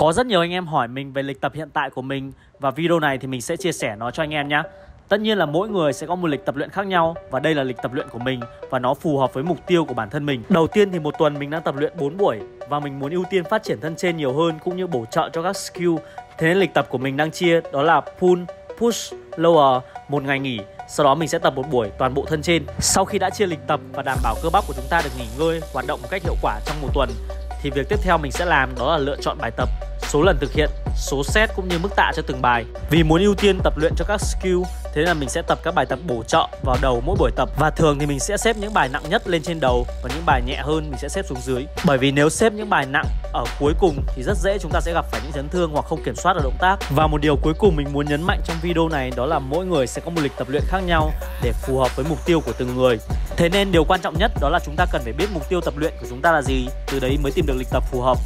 Có rất nhiều anh em hỏi mình về lịch tập hiện tại của mình, và video này thì mình sẽ chia sẻ nó cho anh em nhé. Tất nhiên là mỗi người sẽ có một lịch tập luyện khác nhau, và đây là lịch tập luyện của mình và nó phù hợp với mục tiêu của bản thân mình. Đầu tiên thì một tuần mình đang tập luyện 4 buổi và mình muốn ưu tiên phát triển thân trên nhiều hơn cũng như bổ trợ cho các skill. Thế nên lịch tập của mình đang chia đó là pull, push, lower, một ngày nghỉ. Sau đó mình sẽ tập một buổi toàn bộ thân trên. Sau khi đã chia lịch tập và đảm bảo cơ bắp của chúng ta được nghỉ ngơi, hoạt động một cách hiệu quả trong một tuần, thì việc tiếp theo mình sẽ làm đó là lựa chọn bài tập, số lần thực hiện, số set cũng như mức tạ cho từng bài. Vì muốn ưu tiên tập luyện cho các skill, thế là mình sẽ tập các bài tập bổ trợ vào đầu mỗi buổi tập. Và thường thì mình sẽ xếp những bài nặng nhất lên trên đầu, và những bài nhẹ hơn mình sẽ xếp xuống dưới. Bởi vì nếu xếp những bài nặng ở cuối cùng thì rất dễ chúng ta sẽ gặp phải những chấn thương hoặc không kiểm soát được động tác. Và một điều cuối cùng mình muốn nhấn mạnh trong video này đó là mỗi người sẽ có một lịch tập luyện khác nhau để phù hợp với mục tiêu của từng người. Thế nên điều quan trọng nhất đó là chúng ta cần phải biết mục tiêu tập luyện của chúng ta là gì, từ đấy mới tìm được lịch tập phù hợp.